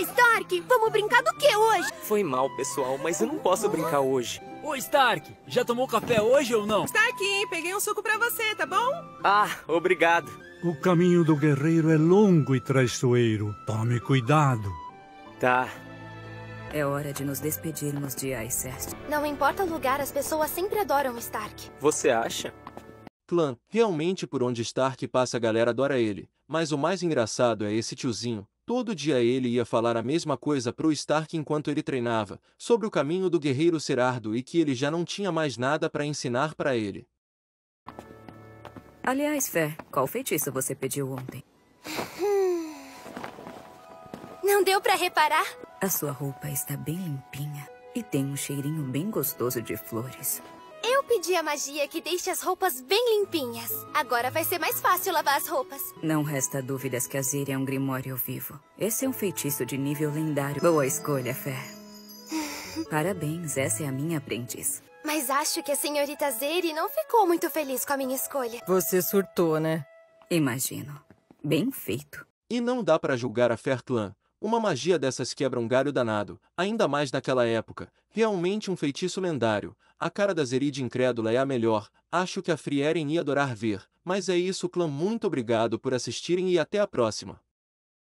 aí, Stark! Vamos brincar do que hoje? Foi mal, pessoal, mas eu não posso brincar hoje. Ô, Stark, já tomou café hoje ou não? Está aqui, peguei um suco pra você, tá bom? Ah, obrigado. O caminho do guerreiro é longo e traiçoeiro. Tome cuidado. Tá. É hora de nos despedirmos de Icest. Não importa o lugar, as pessoas sempre adoram Stark. Você acha? Clã, realmente por onde Stark passa a galera adora ele. Mas o mais engraçado é esse tiozinho. Todo dia ele ia falar a mesma coisa pro Stark enquanto ele treinava, sobre o caminho do guerreiro Cerardo e que ele já não tinha mais nada pra ensinar pra ele. Aliás, Fer, qual feitiço você pediu ontem? Não deu pra reparar? A sua roupa está bem limpinha e tem um cheirinho bem gostoso de flores. Eu pedi a magia que deixe as roupas bem limpinhas. Agora vai ser mais fácil lavar as roupas. Não resta dúvidas que Azir é um grimório vivo. Esse é um feitiço de nível lendário. Boa escolha, Fer. Parabéns, essa é a minha aprendiz. Mas acho que a senhorita Azir não ficou muito feliz com a minha escolha. Você surtou, né? Imagino. Bem feito. E não dá pra julgar a Fertlan. Uma magia dessas quebra um galho danado, ainda mais naquela época. Realmente um feitiço lendário. A cara da Serid incrédula é a melhor. Acho que a Frieren ia adorar ver. Mas é isso, clã. Muito obrigado por assistirem e até a próxima.